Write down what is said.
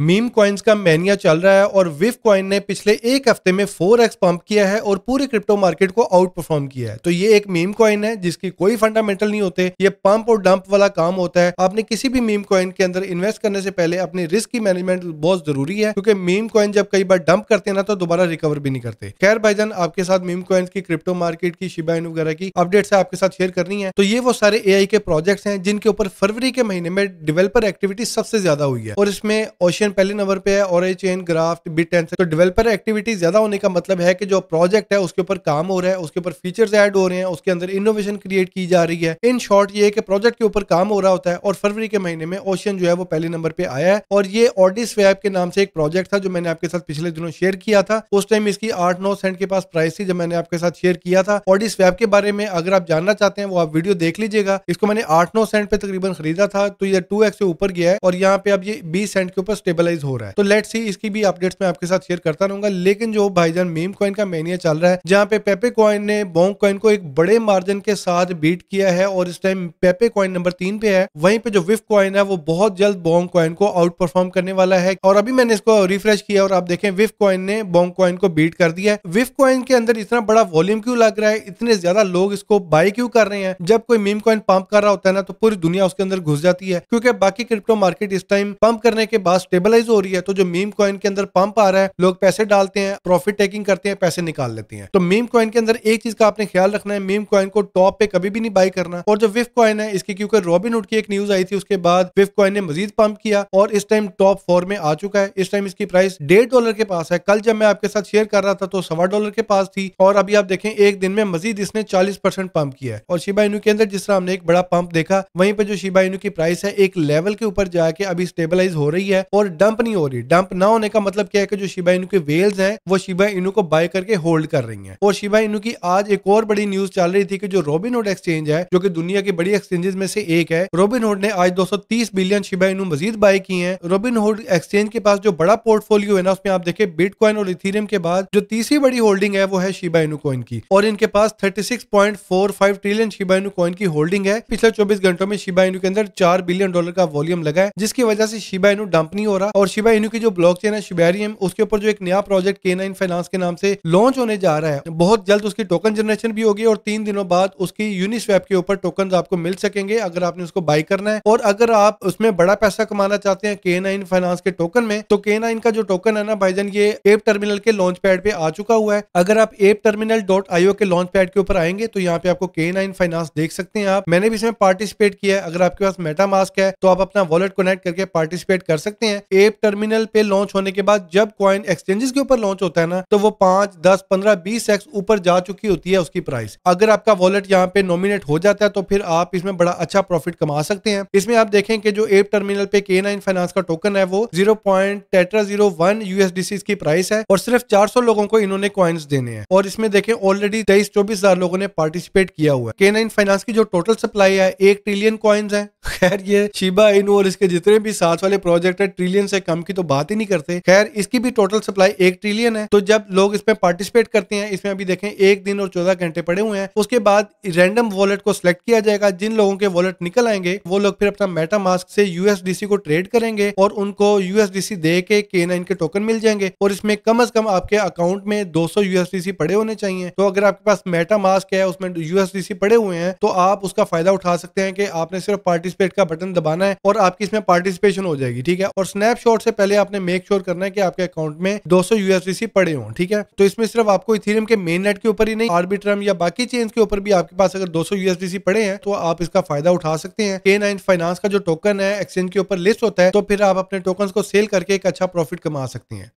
Meme coins का mania चल रहा है और विफ कॉइन ने पिछले एक हफ्ते में 4x पंप किया है और पूरे क्रिप्टो मार्केट को आउट परफॉर्म किया है। तो ये एक मीम कॉइन है जिसकी कोई फंडामेंटल नहीं होते, ये पंप और डंप वाला काम होता है। आपने किसी भी मीम कॉइन के अंदर इन्वेस्ट करने से पहले अपनी रिस्क की मैनेजमेंट बहुत जरूरी है, क्योंकि मीम कॉइन जब कई बार डंप करते हैं ना तो दोबारा रिकवर भी नहीं करते। खैर भाईजान, आपके साथ मीम कॉइन्स की, क्रिप्टो मार्केट की, शिबा इनु वगैरह की अपडेट्स आपके साथ शेयर करनी है। तो ये वो सारे एआई के प्रोजेक्ट्स हैं जिनके ऊपर फरवरी के महीने में डेवलपर एक्टिविटी सबसे ज्यादा हुई है और इसमें पहले नंबर पे है और ये चेन ग्राफ्ट बिट टेंस। तो डेवलपर एक्टिविटी ज्यादा होने का मतलब है कि जो प्रोजेक्ट है उसके ऊपर काम हो रहा है, उसके ऊपर फीचर्स ऐड हो रहे हैं, उसके अंदर इनोवेशन क्रिएट की जा रही है। इन शॉर्ट ये कि प्रोजेक्ट के ऊपर काम हो रहा होता है और फरवरी के महीने में ओशन जो है वो पहले नंबर पे आया है। और ये ऑडिस्वैप के नाम से एक प्रोजेक्ट था जो मैंने आपके साथ पिछले दिनों शेयर किया था। उस टाइम इसकी 8-9 सेंट के पास प्राइस थी जब मैंने आपके साथ शेयर किया था। ऑडिस्वैप के बारे में अगर आप जानना चाहते हैं वो आप वीडियो देख लीजिएगा। इसको मैंने 8-9 सेंट पे तकरीबन खरीदा था, तो ये 2x से ऊपर गया है और यहाँ पे अब ये 20 सेंट के ऊपर स्टेबलाइज हो रहा है। तो लेट्स सी, इसकी भी अपडेट्स मैं आपके साथ शेयर करता रहूंगा। लेकिन जो भाईजान मीम कॉइन का मैनिया चल रहा है, जहां पे पेपे कॉइन ने बोंक कॉइन को एक बड़े मार्जिन के साथ बीट किया है और इस टाइम पेपे कॉइन नंबर 3 पे है। वहीं पे जो विफ कॉइन है वो बहुत जल्द बोंक कॉइन को आउट परफॉर्म करने वाला है। और अभी मैंने इसको रिफ्रेश किया और आप देखें विफ कॉइन ने बोंक कॉइन को बीट कर दिया है। विफ कॉइन के अंदर इतना बड़ा वॉल्यूम क्यों लग रहा है, इतने ज्यादा लोग इसको बाय क्यों कर रहे हैं? जब कोई मीम कॉइन पंप कर रहा होता है ना तो पूरी दुनिया उसके अंदर घुस जाती है, क्योंकि बाकी क्रिप्टो मार्केट इस टाइम पंप करने के बाद स्टेबलाइज हो रही है। तो जो मीम कॉइन के अंदर पंप आ रहा है, लोग पैसे डालते हैं, प्रॉफिट टेकिंग करते हैं, पैसे निकाल लेते हैं। तो मीम कॉइन के अंदर एक चीज का आपने ख्याल रखना है, मीम कॉइन को टॉप पे कभी भी नहीं बाय करना। और जो विफ कॉइन है इसकी, क्योंकि रॉबिनहुड की एक न्यूज आई थी उसके बाद विफ कॉइन ने मजीद पंप किया और इस टाइम टॉप 4 में आ चुका है। इस टाइम इसकी प्राइस $1.5 के पास है। कल जब मैं आपके साथ शेयर कर रहा था तो $1.25 के पास थी और अभी आप देखें एक दिन में मजीद इसने 40% पंप किया है। और शिबा इनु के अंदर जिस तरह हमने एक बड़ा पंप देखा, वहीं पर जो शिबा इनु की प्राइस है एक लेवल के ऊपर जाके अभी स्टेबलाइज हो रही है और डंप नहीं हो रही। डंप ना होने का मतलब क्या है कि जो शिबा इनु के वेल्स हैं वो शिबा इनु को बाय करके होल्ड कर रही हैं। और शिबा इनु की आज एक और बड़ी न्यूज चल रही थी कि जो रॉबिनहुड एक्सचेंज है, जो कि दुनिया के बड़ी एक्सचेंजेस में से एक है, रॉबिनहुड ने आज 230 बिलियन शिबा इनु मजीद बाय किए हैं। रॉबिनहुड एक्सचेंज के पास जो बड़ा पोर्टफोलियो है ना, उसमें आप देखें बिटकॉइन और इथेरियम के बाद जो तीसरी बड़ी होल्डिंग है वो है शिबा इनु कॉइन की और इनके पास 36.45 ट्रिलियन शिबा इनु कॉइन की होल्डिंग है। पिछले 24 घंटों में शिबा इनु के अंदर $4 बिलियन का वॉल्यूम लगा है, जिसकी वजह से शिबा इनु डंप नहीं हो रहा। और शिबा इनु की जो ब्लॉकचेन है शिबेरियम, उसके ऊपर जो एक नया प्रोजेक्ट K9 फाइनेंस के नाम से लॉन्च होने जा रहा है, बहुत जल्द उसकी टोकन जनरेशन भी होगी और 3 दिनों बाद उसकी यूनिस्वैप के ऊपर टोकन आपको मिल सकेंगे अगर आपने उसको बाय करना है। और अगर आप उसमें बड़ा पैसा कमाना चाहते हैं K9 फाइनेंस के टोकन में, तो K9 का जो टोकन है ना भाईजान, ये एप टर्मिनल के लॉन्च पैड पे आ चुका हुआ है। अगर आप AppTerminal.io के लॉन्च पैड के ऊपर आएंगे तो यहाँ पे आपको K9 फाइनेंस देख सकते हैं। आप, मैंने भी इसमें पार्टिसिपेट किया है। अगर आपके पास मेटामास्क है तो आप अपना वॉलेट कनेक्ट करके पार्टिसिपेट कर सकते हैं। एप टर्मिनल पे लॉन्च होने के बाद जब कॉइन एक्सचेंजेस के ऊपर लॉन्च होता है ना तो वो 5, 10, 15, 20x ऊपर जा चुकी होती है उसकी प्राइस। अगर आपका वॉलेट यहाँ पे नॉमिनेट हो जाता है तो फिर आप इसमें बड़ा अच्छा प्रॉफिट कमा सकते हैं। इसमें आप देखें कि जो एप टर्मिनल पे K9 फाइनेंस का टोकन है वो 0.0001 USDC की प्राइस है और सिर्फ 400 लोगों को इन्होंने कॉइन्स देने हैं। और इसमें देखें ऑलरेडी 23-24 हजार लोगों ने पार्टिसिपेट किया हुआ है। K9 फाइनेंस की जो टोटल सप्लाई है 1 ट्रिलियन कॉइन्स है। खैर ये शिबा इनु और इसके जितने भी साथ वाले प्रोजेक्ट है ट्रिलियन से कम की तो बात ही नहीं करते। खैर इसकी भी टोटल सप्लाई 1 ट्रिलियन है। तो जब लोग इसमें पार्टिसिपेट करते हैं, इसमें अभी देखें 1 दिन और 14 घंटे पड़े हुए हैं, उसके बाद रैंडम वॉलेट को सिलेक्ट किया जाएगा। जिन लोगों के वॉलेट निकल आएंगे वो लोग फिर अपना मेटामास्क से USDC को ट्रेड करेंगे और उनको USDC दे के K9 के टोकन मिल जाएंगे। और इसमें कम अज कम आपके अकाउंट में 200 USDC पड़े होने चाहिए। तो अगर आपके पास मेटामास्क है उसमें USDC पड़े हुए हैं तो आप उसका फायदा उठा सकते हैं कि आपने सिर्फ पार्टिसिपेट का बटन दबाना है और आपकी इसमें पार्टिसिपेशन हो जाएगी, ठीक है। और स्नैपशॉट से पहले आपने मेक श्योर करना है कि आपके अकाउंट में 200 USDC पड़े हों, ठीक है। तो इसमें सिर्फ आपको इथेरियम के मेन नेट के ऊपर ही नहीं, आर्बिट्रम या बाकी चेन्स के ऊपर भी आपके पास अगर 200 USDC पड़े हैं तो आप इसका फायदा उठा सकते हैं। K9 फाइनेंस का जो टोकन है एक्सचेंज के ऊपर लिस्ट होता है तो फिर आप अपने टोकन को सेल करके एक अच्छा प्रॉफिट कमा सकते हैं।